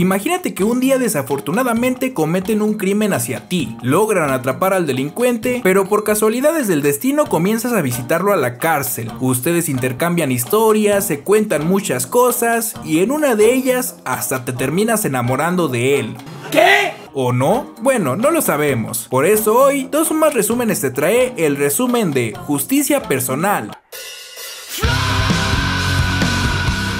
Imagínate que un día desafortunadamente cometen un crimen hacia ti, logran atrapar al delincuente, pero por casualidades del destino comienzas a visitarlo a la cárcel. Ustedes intercambian historias, se cuentan muchas cosas y en una de ellas hasta te terminas enamorando de él. ¿Qué? ¿O no? Bueno, no lo sabemos. Por eso hoy, Dos o Más Resúmenes te trae el resumen de Justicia Personal.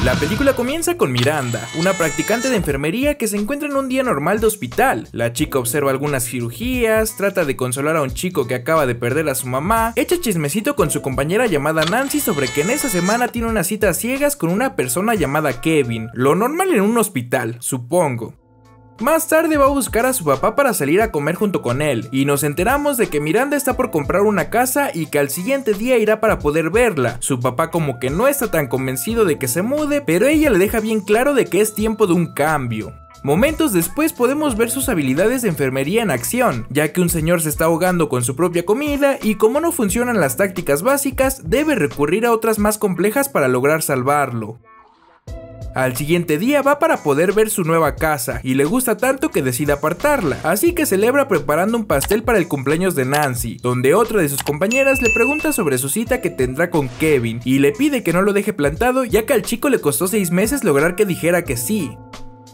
La película comienza con Miranda, una practicante de enfermería que se encuentra en un día normal de hospital. La chica observa algunas cirugías, trata de consolar a un chico que acaba de perder a su mamá, echa chismecito con su compañera llamada Nancy sobre que en esa semana tiene una cita a ciegas con una persona llamada Kevin. Lo normal en un hospital, supongo. Más tarde va a buscar a su papá para salir a comer junto con él, y nos enteramos de que Miranda está por comprar una casa y que al siguiente día irá para poder verla. Su papá como que no está tan convencido de que se mude, pero ella le deja bien claro de que es tiempo de un cambio. Momentos después podemos ver sus habilidades de enfermería en acción, ya que un señor se está ahogando con su propia comida y como no funcionan las tácticas básicas, debe recurrir a otras más complejas para lograr salvarlo. Al siguiente día va para poder ver su nueva casa y le gusta tanto que decide apartarla, así que celebra preparando un pastel para el cumpleaños de Nancy, donde otra de sus compañeras le pregunta sobre su cita que tendrá con Kevin y le pide que no lo deje plantado, ya que al chico le costó 6 meses lograr que dijera que sí.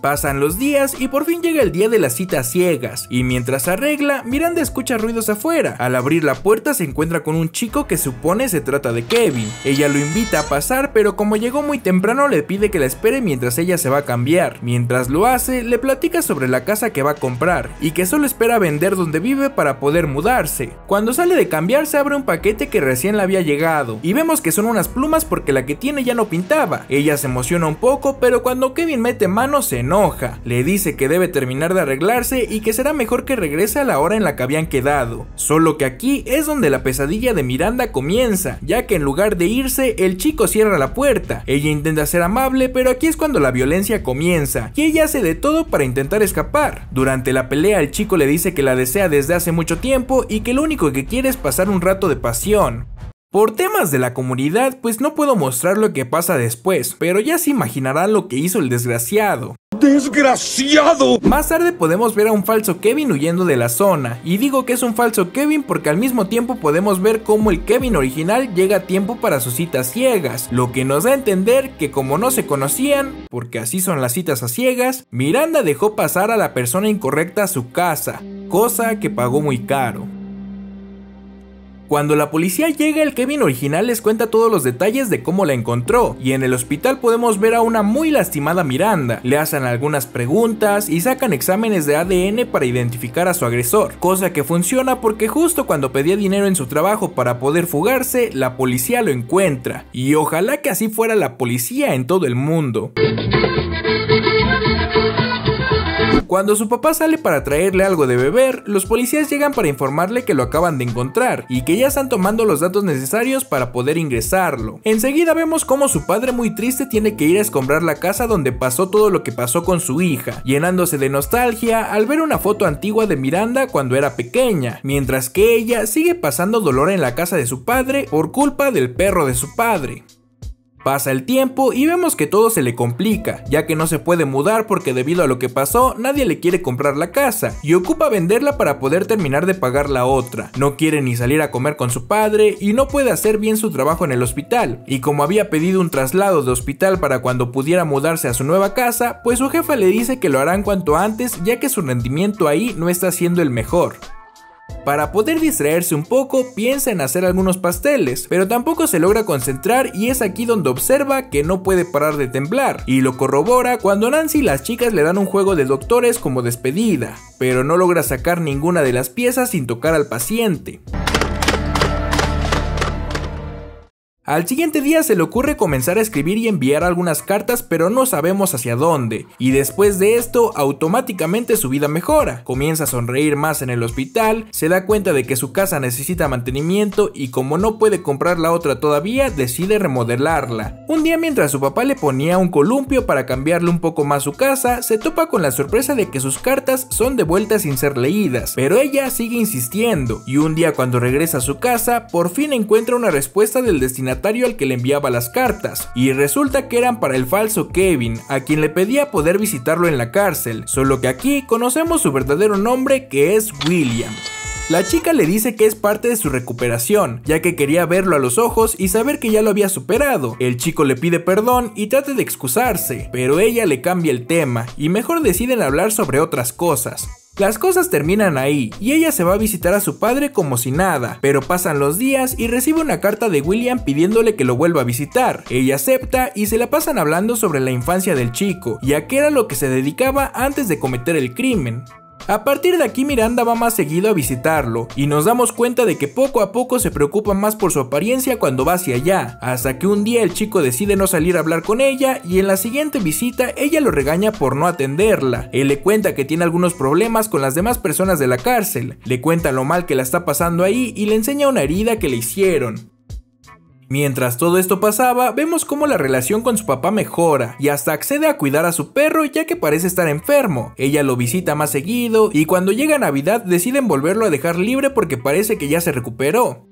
Pasan los días y por fin llega el día de las citas ciegas, y mientras arregla, Miranda escucha ruidos afuera. Al abrir la puerta se encuentra con un chico que supone se trata de Kevin. Ella lo invita a pasar, pero como llegó muy temprano le pide que la espere mientras ella se va a cambiar. Mientras lo hace, le platica sobre la casa que va a comprar, y que solo espera vender donde vive para poder mudarse. Cuando sale de cambiarse abre un paquete que recién le había llegado, y vemos que son unas plumas porque la que tiene ya no pintaba. Ella se emociona un poco, pero cuando Kevin mete mano se enoja. Le dice que debe terminar de arreglarse y que será mejor que regrese a la hora en la que habían quedado. Solo que aquí es donde la pesadilla de Miranda comienza, ya que en lugar de irse, el chico cierra la puerta. Ella intenta ser amable, pero aquí es cuando la violencia comienza, y ella hace de todo para intentar escapar. Durante la pelea, el chico le dice que la desea desde hace mucho tiempo y que lo único que quiere es pasar un rato de pasión. Por temas de la comunidad, pues no puedo mostrar lo que pasa después, pero ya se imaginarán lo que hizo el desgraciado. ¡Desgraciado! Más tarde podemos ver a un falso Kevin huyendo de la zona, y digo que es un falso Kevin porque al mismo tiempo podemos ver cómo el Kevin original llega a tiempo para sus citas ciegas, lo que nos da a entender que como no se conocían, porque así son las citas a ciegas, Miranda dejó pasar a la persona incorrecta a su casa, cosa que pagó muy caro. Cuando la policía llega, el Kevin original les cuenta todos los detalles de cómo la encontró, y en el hospital podemos ver a una muy lastimada Miranda. Le hacen algunas preguntas y sacan exámenes de ADN para identificar a su agresor, cosa que funciona porque justo cuando pedía dinero en su trabajo para poder fugarse, la policía lo encuentra, y ojalá que así fuera la policía en todo el mundo. Cuando su papá sale para traerle algo de beber, los policías llegan para informarle que lo acaban de encontrar y que ya están tomando los datos necesarios para poder ingresarlo. Enseguida vemos cómo su padre muy triste tiene que ir a escombrar la casa donde pasó todo lo que pasó con su hija, llenándose de nostalgia al ver una foto antigua de Miranda cuando era pequeña, mientras que ella sigue pasando dolor en la casa de su padre por culpa del perro de su padre. Pasa el tiempo y vemos que todo se le complica, ya que no se puede mudar porque debido a lo que pasó, nadie le quiere comprar la casa y ocupa venderla para poder terminar de pagar la otra. No quiere ni salir a comer con su padre y no puede hacer bien su trabajo en el hospital, y como había pedido un traslado de hospital para cuando pudiera mudarse a su nueva casa, pues su jefa le dice que lo harán cuanto antes, ya que su rendimiento ahí no está siendo el mejor. Para poder distraerse un poco, piensa en hacer algunos pasteles, pero tampoco se logra concentrar y es aquí donde observa que no puede parar de temblar, y lo corrobora cuando Nancy y las chicas le dan un juego de doctores como despedida, pero no logra sacar ninguna de las piezas sin tocar al paciente. Al siguiente día se le ocurre comenzar a escribir y enviar algunas cartas, pero no sabemos hacia dónde, y después de esto automáticamente su vida mejora, comienza a sonreír más en el hospital, se da cuenta de que su casa necesita mantenimiento y como no puede comprar la otra todavía, decide remodelarla. Un día mientras su papá le ponía un columpio para cambiarle un poco más su casa, se topa con la sorpresa de que sus cartas son devueltas sin ser leídas, pero ella sigue insistiendo, y un día cuando regresa a su casa, por fin encuentra una respuesta del destinatario destinatario al que le enviaba las cartas, y resulta que eran para el falso Kevin, a quien le pedía poder visitarlo en la cárcel, solo que aquí conocemos su verdadero nombre, que es William. La chica le dice que es parte de su recuperación, ya que quería verlo a los ojos y saber que ya lo había superado. El chico le pide perdón y trata de excusarse, pero ella le cambia el tema y mejor deciden hablar sobre otras cosas. Las cosas terminan ahí y ella se va a visitar a su padre como si nada, pero pasan los días y recibe una carta de William pidiéndole que lo vuelva a visitar. Ella acepta y se la pasan hablando sobre la infancia del chico y a qué era lo que se dedicaba antes de cometer el crimen. A partir de aquí Miranda va más seguido a visitarlo y nos damos cuenta de que poco a poco se preocupa más por su apariencia cuando va hacia allá, hasta que un día el chico decide no salir a hablar con ella y en la siguiente visita ella lo regaña por no atenderla. Él le cuenta que tiene algunos problemas con las demás personas de la cárcel, le cuenta lo mal que la está pasando ahí y le enseña una herida que le hicieron. Mientras todo esto pasaba, vemos cómo la relación con su papá mejora y hasta accede a cuidar a su perro ya que parece estar enfermo. Ella lo visita más seguido y cuando llega Navidad deciden volverlo a dejar libre porque parece que ya se recuperó.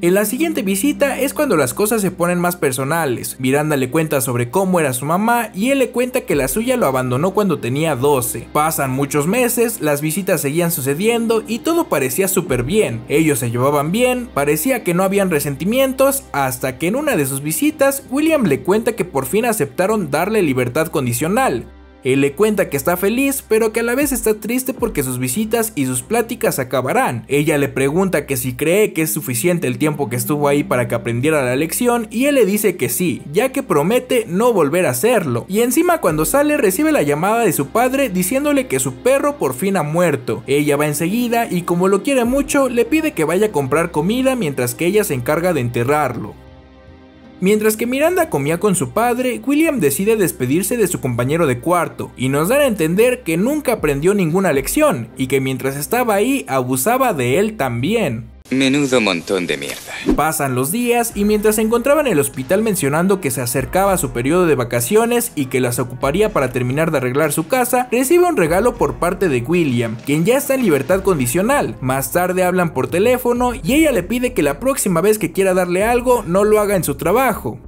En la siguiente visita es cuando las cosas se ponen más personales. Miranda le cuenta sobre cómo era su mamá y él le cuenta que la suya lo abandonó cuando tenía 12. Pasan muchos meses, las visitas seguían sucediendo y todo parecía súper bien. Ellos se llevaban bien, parecía que no habían resentimientos, hasta que en una de sus visitas William le cuenta que por fin aceptaron darle libertad condicional. Él le cuenta que está feliz, pero que a la vez está triste porque sus visitas y sus pláticas acabarán. Ella le pregunta que si cree que es suficiente el tiempo que estuvo ahí para que aprendiera la lección y él le dice que sí, ya que promete no volver a hacerlo. Y encima cuando sale recibe la llamada de su padre diciéndole que su perro por fin ha muerto. Ella va enseguida y como lo quiere mucho, le pide que vaya a comprar comida mientras que ella se encarga de enterrarlo. Mientras que Miranda comía con su padre, William decide despedirse de su compañero de cuarto y nos dan a entender que nunca aprendió ninguna lección y que mientras estaba ahí abusaba de él también. Menudo montón de mierda. Pasan los días y mientras se encontraba en el hospital mencionando que se acercaba a su periodo de vacaciones y que las ocuparía para terminar de arreglar su casa, recibe un regalo por parte de William, quien ya está en libertad condicional. Más tarde hablan por teléfono y ella le pide que la próxima vez que quiera darle algo no lo haga en su trabajo.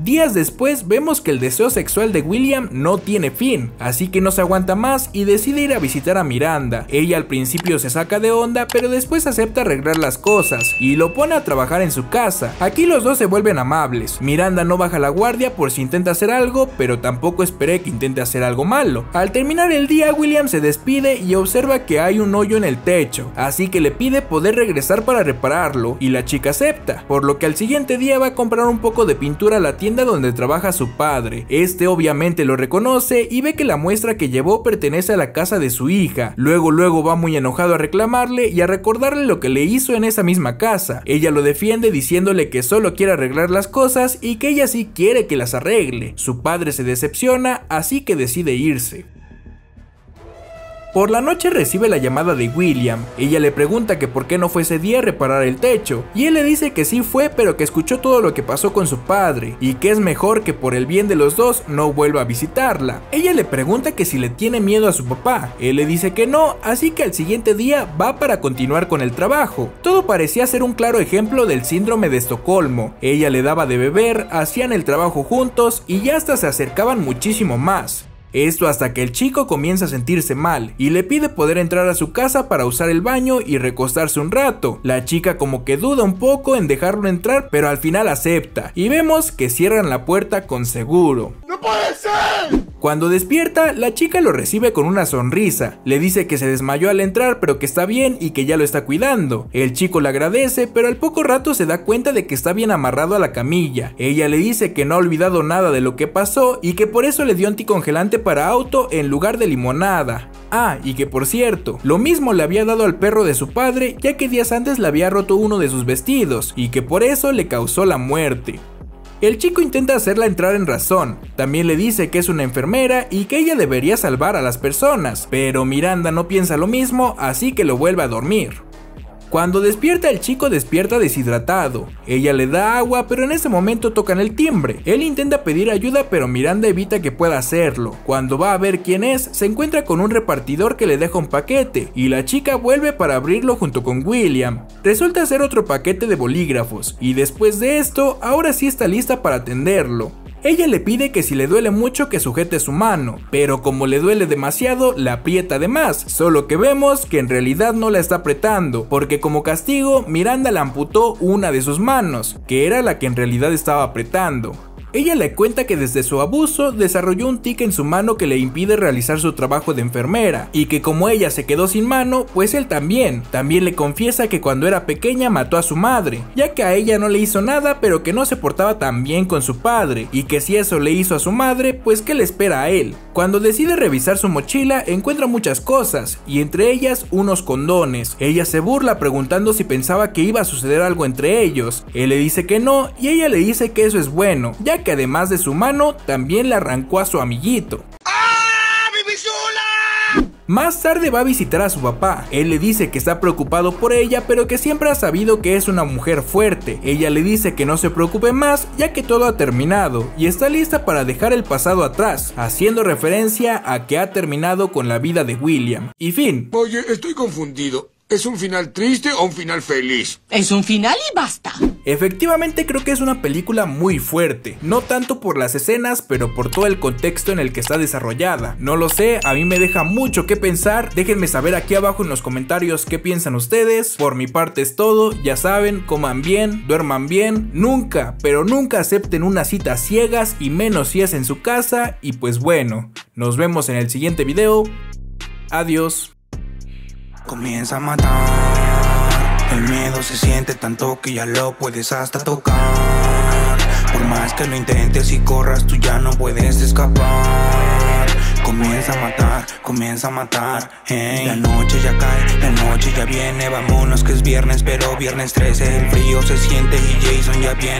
Días después vemos que el deseo sexual de William no tiene fin, así que no se aguanta más y decide ir a visitar a Miranda. Ella al principio se saca de onda, pero después acepta arreglar las cosas y lo pone a trabajar en su casa. Aquí los dos se vuelven amables. Miranda no baja la guardia por si intenta hacer algo, pero tampoco espere que intente hacer algo malo. Al terminar el día, William se despide y observa que hay un hoyo en el techo, así que le pide poder regresar para repararlo y la chica acepta, por lo que al siguiente día va a comprar un poco de pintura a la tienda donde trabaja su padre. Este obviamente lo reconoce y ve que la muestra que llevó pertenece a la casa de su hija. Luego va muy enojado a reclamarle y a recordarle lo que le hizo en esa misma casa. Ella lo defiende diciéndole que solo quiere arreglar las cosas y que ella sí quiere que las arregle. Su padre se decepciona, así que decide irse. Por la noche recibe la llamada de William. Ella le pregunta que por qué no fue ese día a reparar el techo y él le dice que sí fue, pero que escuchó todo lo que pasó con su padre y que es mejor que por el bien de los dos no vuelva a visitarla. Ella le pregunta que si le tiene miedo a su papá, él le dice que no, así que al siguiente día va para continuar con el trabajo. Todo parecía ser un claro ejemplo del síndrome de Estocolmo. Ella le daba de beber, hacían el trabajo juntos y ya hasta se acercaban muchísimo más. Esto hasta que el chico comienza a sentirse mal y le pide poder entrar a su casa para usar el baño y recostarse un rato. La chica como que duda un poco en dejarlo entrar, pero al final acepta y vemos que cierran la puerta con seguro. ¡No puede ser! Cuando despierta, la chica lo recibe con una sonrisa, le dice que se desmayó al entrar pero que está bien y que ya lo está cuidando. El chico le agradece, pero al poco rato se da cuenta de que está bien amarrado a la camilla. Ella le dice que no ha olvidado nada de lo que pasó y que por eso le dio anticongelante para auto en lugar de limonada. Ah, y que por cierto, lo mismo le había dado al perro de su padre, ya que días antes le había roto uno de sus vestidos y que por eso le causó la muerte. El chico intenta hacerla entrar en razón, también le dice que es una enfermera y que ella debería salvar a las personas, pero Miranda no piensa lo mismo, así que lo vuelve a dormir. Cuando despierta, el chico despierta deshidratado. Ella le da agua, pero en ese momento tocan el timbre. Él intenta pedir ayuda, pero Miranda evita que pueda hacerlo. Cuando va a ver quién es, se encuentra con un repartidor que le deja un paquete, y la chica vuelve para abrirlo junto con William. Resulta ser otro paquete de bolígrafos, y después de esto, ahora sí está lista para atenderlo. Ella le pide que si le duele mucho que sujete su mano, pero como le duele demasiado, la aprieta de más, solo que vemos que en realidad no la está apretando, porque como castigo, Miranda le amputó una de sus manos, que era la que en realidad estaba apretando. Ella le cuenta que desde su abuso desarrolló un tic en su mano que le impide realizar su trabajo de enfermera, y que como ella se quedó sin mano, pues él también. También le confiesa que cuando era pequeña mató a su madre, ya que a ella no le hizo nada, pero que no se portaba tan bien con su padre, y que si eso le hizo a su madre, pues qué le espera a él. Cuando decide revisar su mochila, encuentra muchas cosas, y entre ellas unos condones. Ella se burla preguntando si pensaba que iba a suceder algo entre ellos. Él le dice que no, y ella le dice que eso es bueno, ya que además de su mano, también le arrancó a su amiguito. ¡Ah, viví sola! Más tarde va a visitar a su papá. Él le dice que está preocupado por ella, pero que siempre ha sabido que es una mujer fuerte. Ella le dice que no se preocupe más, ya que todo ha terminado, y está lista para dejar el pasado atrás, haciendo referencia a que ha terminado con la vida de William. Y fin. Oye, estoy confundido. ¿Es un final triste o un final feliz? Es un final y basta. Efectivamente, creo que es una película muy fuerte. No tanto por las escenas, pero por todo el contexto en el que está desarrollada. No lo sé, a mí me deja mucho que pensar. Déjenme saber aquí abajo en los comentarios qué piensan ustedes. Por mi parte es todo. Ya saben, coman bien, duerman bien. Nunca, pero nunca acepten una cita ciegas, y menos si es en su casa. Y pues bueno, nos vemos en el siguiente video. Adiós. Comienza a matar, el miedo se siente tanto que ya lo puedes hasta tocar. Por más que lo intentes y corras, tú ya no puedes escapar. Comienza a matar, hey. La noche ya cae, la noche ya viene, vámonos que es viernes, pero viernes 13. El frío se siente y Jason ya viene.